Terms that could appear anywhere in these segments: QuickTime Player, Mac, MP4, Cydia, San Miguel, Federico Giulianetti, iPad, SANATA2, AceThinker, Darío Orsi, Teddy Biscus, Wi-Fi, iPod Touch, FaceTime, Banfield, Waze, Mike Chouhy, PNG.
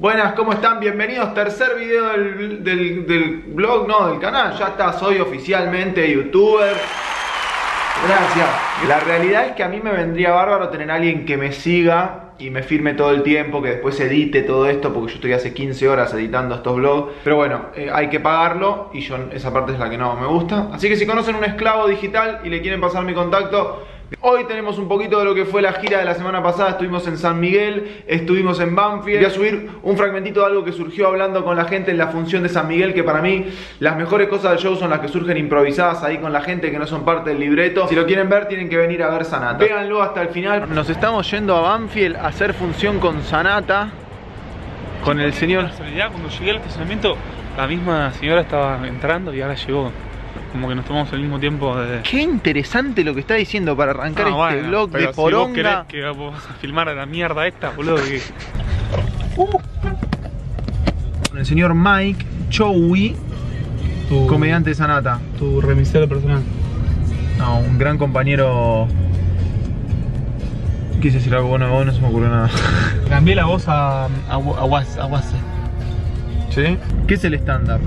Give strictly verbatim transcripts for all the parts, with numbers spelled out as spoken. Buenas, ¿cómo están? Bienvenidos, tercer video del, del, del blog, no, del canal. Ya está, soy oficialmente youtuber. Gracias. La realidad es que a mí me vendría bárbaro tener a alguien que me siga y me firme todo el tiempo, que después edite todo esto, porque yo estoy hace quince horas editando estos vlogs. Pero bueno, eh, hay que pagarlo y yo esa parte es la que no me gusta. Así que si conocen un esclavo digital y le quieren pasar mi contacto... Hoy tenemos un poquito de lo que fue la gira de la semana pasada. Estuvimos en San Miguel, estuvimos en Banfield. Voy a subir un fragmentito de algo que surgió hablando con la gente en la función de San Miguel, que para mí las mejores cosas del show son las que surgen improvisadas ahí con la gente, que no son parte del libreto. Si lo quieren ver, tienen que venir a ver SANATA. Véanlo hasta el final. Nos estamos yendo a Banfield a hacer función con SANATA, con el señor. Cuando llegué al estacionamiento, la misma señora estaba entrando y ahora llegó. Como que nos tomamos el mismo tiempo de... Qué interesante lo que está diciendo para arrancar no, este bueno, vlog de poronga. Si vos querés que vas a filmar a la mierda esta, boludo, que... uh. El señor Mike Chouhy, tu... comediante de SANATA. Tu remisero personal. No, un gran compañero... Quise decir algo bueno de vos, no se me ocurrió nada. Cambié la voz a... a Waze. ¿Sí? ¿Qué es el stand-up?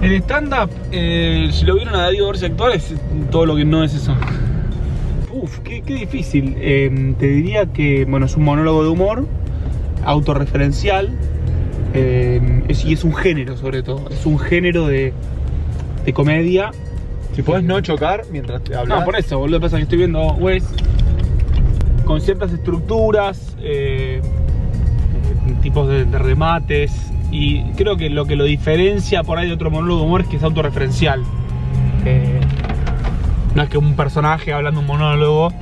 El stand-up, eh, si lo vieron a Darío Orsi actuar, es todo lo que no es eso. Uf, qué, qué difícil. Eh, te diría que, bueno, es un monólogo de humor, autorreferencial, eh, es, y es un género sobre todo. Es un género de, de comedia. Si podés no chocar mientras te hablas. No, por eso, boludo, pasa que estoy viendo Waze con ciertas estructuras, eh, tipos de, de remates. Y creo que lo que lo diferencia por ahí de otro monólogo de humor es que es autorreferencial. Eh, no es que un personaje hablando un monólogo,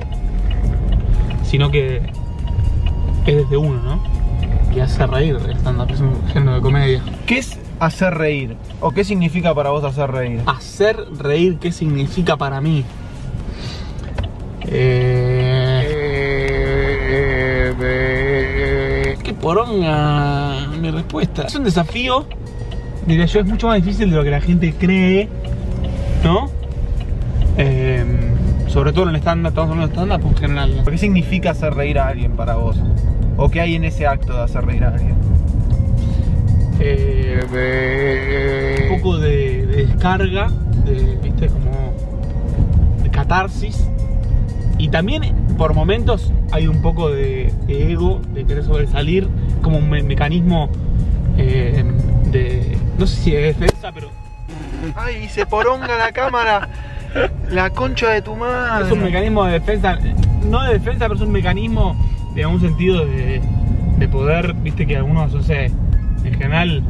sino que es desde uno, ¿no? Que hace reír el stand-up, es un género de comedia. ¿Qué es hacer reír? ¿O qué significa para vos hacer reír? Hacer reír, ¿qué significa para mí? Eh... eh, eh, eh. ¡Qué poronga! Mi respuesta. Es un desafío, diría yo, es mucho más difícil de lo que la gente cree, ¿no? Eh, sobre todo en el stand-up, estamos hablando de stand-up en general. ¿Qué significa hacer reír a alguien para vos? ¿O qué hay en ese acto de hacer reír a alguien? Eh, un poco de, de descarga, de, ¿viste? Como de catarsis. Y también, por momentos, hay un poco de, de ego, de querer sobresalir, como un me mecanismo eh, de... no sé si de defensa, pero... ¡Ay, se poronga la cámara! ¡La concha de tu madre! Es un mecanismo de defensa, no de defensa, pero es un mecanismo de algún sentido de, de poder, viste que algunos, o sea, en general,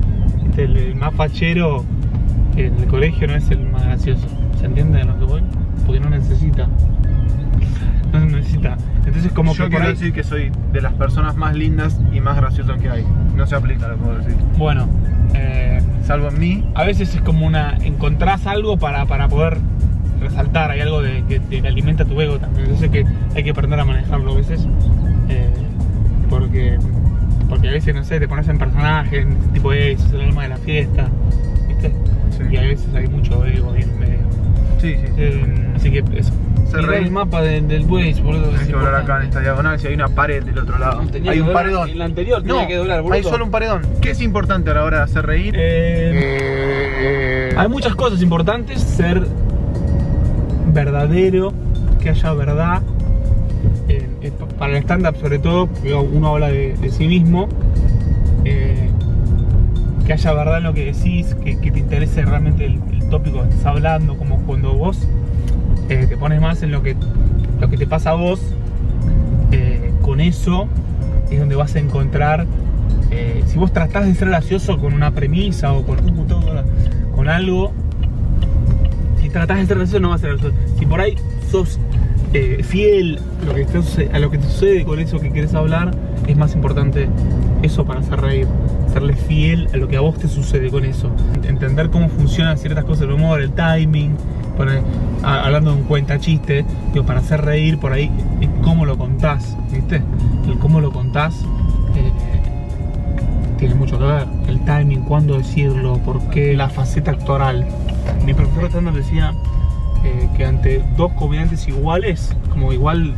el, el más fachero en el colegio no es el más gracioso, ¿se entiende de lo que voy? Porque no necesita. No necesita. Entonces, como yo que quiero ahí... decir que soy de las personas más lindas y más graciosas que hay. No se aplica, lo puedo decir. Bueno, eh, salvo en mí. A veces es como una... encontrás algo para, para poder resaltar. Hay algo de, que te alimenta tu ego también. Entonces que hay que aprender a manejarlo a veces. Eh, porque, porque a veces, no sé, te pones en personajes, tipo eso, es el alma de la fiesta. ¿Viste? Sí. Y a veces hay mucho ego ahí en medio. Sí, sí. sí. Eh, así que eso. Mirá el mapa de, del Waze, boludo. Tienes que doblar acá en esta diagonal, si hay una pared del otro lado. Tenía hay un paredón. En la anterior tenía no, que doblar, boludo. Hay solo un paredón. ¿Qué es importante a la hora de hacer reír? Eh, hay muchas cosas importantes. Ser verdadero, que haya verdad. Eh, eh, para el stand-up sobre todo, uno habla de, de sí mismo. Eh, que haya verdad en lo que decís, que, que te interese realmente el, el tópico que estás hablando, como cuando vos... Eh, te pones más en lo que, lo que te pasa a vos, eh, con eso es donde vas a encontrar, eh, si vos tratás de ser gracioso con una premisa o con, con algo, si tratás de ser gracioso no vas a ser gracioso. Si por ahí sos eh, fiel a lo, que te, a lo que te sucede con eso que querés hablar, es más importante eso para hacer reír, serle fiel a lo que a vos te sucede con eso. Entender cómo funcionan ciertas cosas, el humor, el timing. Por ahí, a, hablando de un cuentachiste, digo, para hacer reír por ahí, es cómo lo contás, ¿viste? El cómo lo contás eh, tiene mucho que ver. El timing, cuándo decirlo, por qué, la faceta actoral. Mi profesor estándar decía eh, que ante dos comediantes iguales, como igual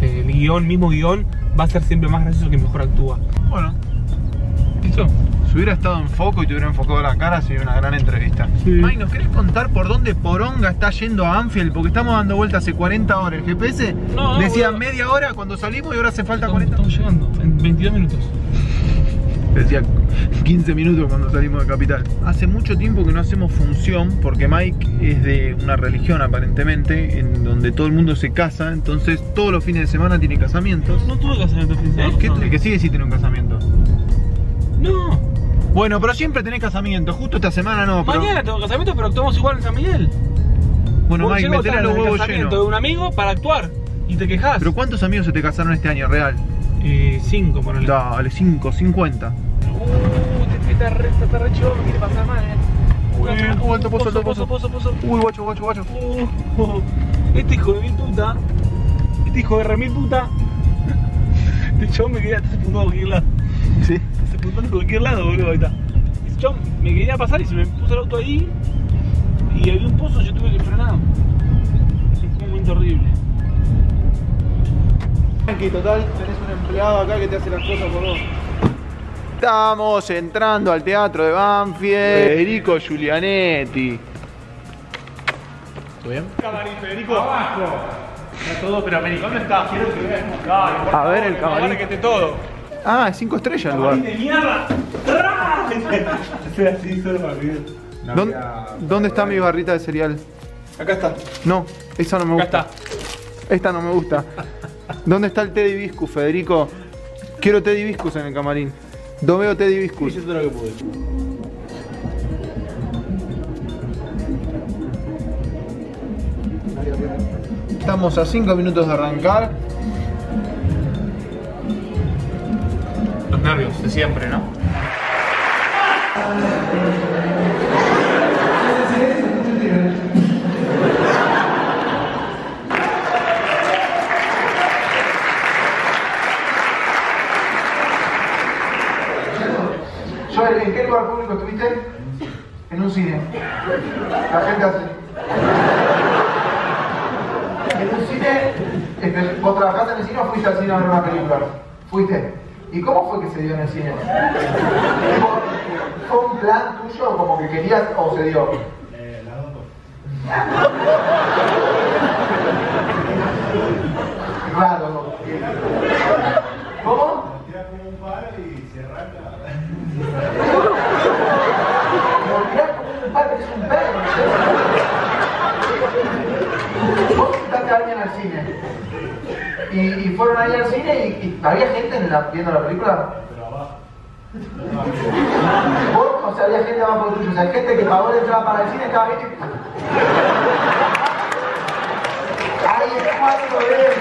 eh, el guión, mismo guión, va a ser siempre más gracioso que mejor actúa. Bueno, Si hubiera estado en foco y te hubiera enfocado la cara, sería una gran entrevista. Sí. Mike, ¿nos querés contar por dónde poronga está yendo a Banfield? Porque estamos dando vueltas hace cuarenta horas. El G P S no, no, decía no, media hora cuando salimos y ahora hace falta estamos, cuarenta. Estamos llegando en veintidós minutos. Decía quince minutos cuando salimos de Capital. Hace mucho tiempo que no hacemos función, porque Mike es de una religión aparentemente, en donde todo el mundo se casa, entonces todos los fines de semana tiene casamientos. No, no tuve casamientos fin de semana. ¿Qué, no? El que sigue sí tiene un casamiento. No. Bueno, pero siempre tenés casamiento, justo esta semana no. Mañana pero... tengo casamiento, pero actuamos igual en San Miguel. Bueno, Mike, metele los huevos llenos. Casamiento de un amigo para actuar y te quejás. ¿Pero cuántos amigos se te casaron este año real? Eh, cinco, ponele. Dale, cinco, cincuenta. Uh, está re, está re chido, me quiere pasar mal, eh. Uy, uh, alto pozo, alto pozo, pozo, pozo. Uy, guacho, guacho, guacho. Uh, uh, este hijo de mil puta, este hijo de re mil puta. Este chabón me quería estar apuntando a cualquier lado. Sí. Estás apuntando a cualquier lado, boludo, ahí está. Este chabón me quería pasar y se me puso el auto ahí. Y había un pozo, yo tuve que frenar. Fue un momento horrible. Tranqui, total, tenés un empleado acá que te hace las cosas por vos. Estamos entrando al teatro de Banfield. Federico Giulianetti. ¿Todo bien? Camarín, Federico, abajo. Está todo, pero América, ¿dónde está? Quiero que veas acá. A ver el camarín. Que esté todo. Ah, es cinco estrellas el lugar. ¡Camarín de mierda! ¿Dónde, ¿Dónde está mi barrita de cereal? Acá está. No, esa no me gusta. Acá está. Esta no me gusta. ¿Dónde está el Teddy Biscus, Federico? Quiero Teddy Biscus en el camarín. No veo Teddy Biscus. Hice todo lo que pude. Estamos a cinco minutos de arrancar. Los nervios de siempre, ¿no? ¿En qué lugar público estuviste? En un cine. La gente hace. En un cine, vos trabajaste en el cine o fuiste al cine a ver una película. Fuiste. ¿Y cómo fue que se dio en el cine? ¿Fue un plan tuyo como que querías o se dio? Eh, la dos. Raro. ¿Cómo? Tirás como un par y se arranca. Es un perro. Vos invitaste a alguien al cine. Y, y fueron ahí al cine y, y había gente en la, viendo la película. Pero abajo. Vos, o sea, había gente abajo tuyo. O sea, gente que pagó la entrada para el cine estaba bien. ¡Ay, es cuatro veces!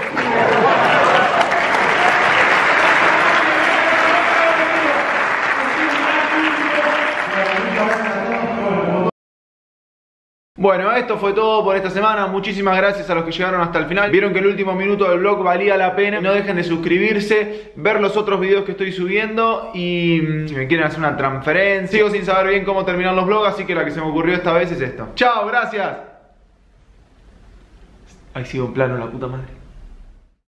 Bueno, esto fue todo por esta semana. Muchísimas gracias a los que llegaron hasta el final. Vieron que el último minuto del vlog valía la pena. No dejen de suscribirse, ver los otros videos que estoy subiendo. Y si me quieren hacer una transferencia. Sigo sin saber bien cómo terminar los vlogs, así que la que se me ocurrió esta vez es esto. ¡Chao! ¡Gracias! Ahí sigo en plano, la puta madre.